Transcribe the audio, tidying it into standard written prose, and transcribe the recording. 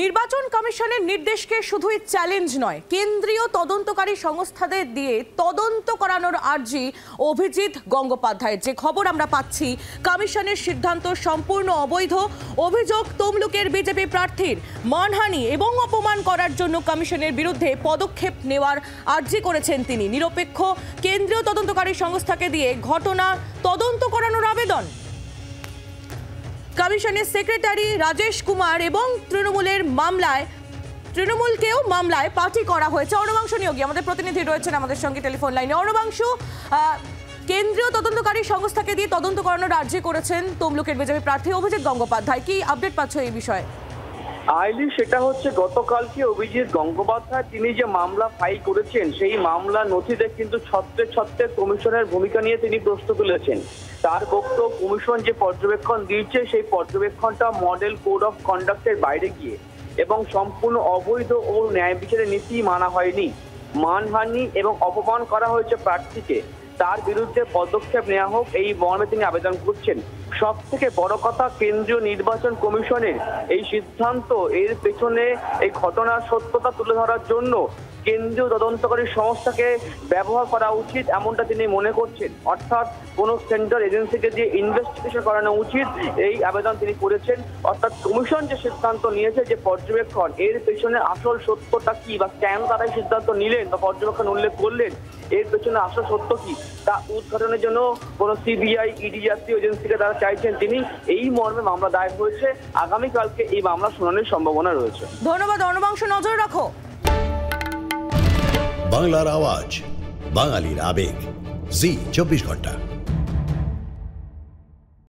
নির্বাচন কমিশনের নির্দেশকে শুধুই চ্যালেঞ্জ নয়, কেন্দ্রীয় তদন্তকারী সংস্থাদের দিয়ে তদন্ত করানোর আর্জি অভিজিৎ গঙ্গোপাধ্যায়। যে খবর আমরা পাচ্ছি, কমিশনের সিদ্ধান্ত সম্পূর্ণ অবৈধ। অভিযোগ, তমলুকের বিজেপি প্রার্থীর মানহানি এবং অপমান করার জন্য কমিশনের বিরুদ্ধে পদক্ষেপ নেওয়ার আর্জি করেছেন তিনি। নিরপেক্ষ কেন্দ্রীয় তদন্তকারী সংস্থাকে দিয়ে ঘটনা তদন্ত করানোর আবেদন। কমিশনের সেক্রেটারি রাজেশ কুমার এবং তৃণমূলকেও মামলায় পার্টি করা হয়েছে। অর্ণবাংশু নিয়োগী আমাদের প্রতিনিধি রয়েছেন আমাদের সঙ্গে টেলিফোন লাইনে। অর্ণবাংশু, কেন্দ্রীয় তদন্তকারী সংস্থাকে দিয়ে তদন্ত করানোর আর্জি করেছেন তমলুকের বিজেপি প্রার্থী অভিজিৎ গঙ্গোপাধ্যায়, কি আপডেট পাচ্ছ এই বিষয়ে? আইলি, সেটা হচ্ছে গতকালকে অভিজিৎ গঙ্গোপাধ্যায় তিনি যে মামলা ফাইল করেছেন, সেই মামলা নথিতে কিন্তু ছত্রে ছত্রে কমিশনের ভূমিকা নিয়ে তিনি প্রশ্ন তুলেছেন। তার বক্তব্য, কমিশন যে পর্যবেক্ষণ দিয়েছে সেই পর্যবেক্ষণটা মডেল কোড অফ কন্ডাক্টের বাইরে গিয়ে এবং সম্পূর্ণ অবৈধ ও ন্যায় বিচারের নীতি মানা হয়নি। মানহানি এবং অপমান করা হয়েছে প্রার্থীকে, তার বিরুদ্ধে পদক্ষেপ নেওয়া হোক, এই মর্মে তিনি আবেদন করছেন। সব থেকে বড় কথা, কেন্দ্রীয় নির্বাচন কমিশনের এই সিদ্ধান্ত, এর পেছনে এই ঘটনার সত্যতা তুলে ধরার জন্য কেন্দ্রীয় তদন্তকারী সংস্থাকে ব্যবহার করা উচিত, এমনটা তিনি মনে করছেন। অর্থাৎ কোনো সেন্ট্রাল এজেন্সিকে দিয়ে ইনভেস্টিগেশন করানো উচিত, এই আবেদন তিনি করেছেন। অর্থাৎ কমিশন যে সিদ্ধান্ত নিয়েছে, যে পর্যবেক্ষণ, এর পেছনে আসল সত্যটা কি বা কেন তারা এই সিদ্ধান্ত নিলেন বা পর্যবেক্ষণ উল্লেখ করলেন, এর পেছনে আসল সত্য কি তা উদ্ঘাটনের জন্য কোনো সিবিআই, ইডি জাতীয় এজেন্সিকে তারা চাইছেন তিনি। এই মর্মে মামলা দায়ের হয়েছে। আগামীকালকে এই মামলা শুনানির সম্ভাবনা রয়েছে। ধন্যবাদ অর্ণবাংশ, নজর রাখো। বাংলার আওয়াজ, বাঙালির আবেগ, জি 24 ঘন্টা।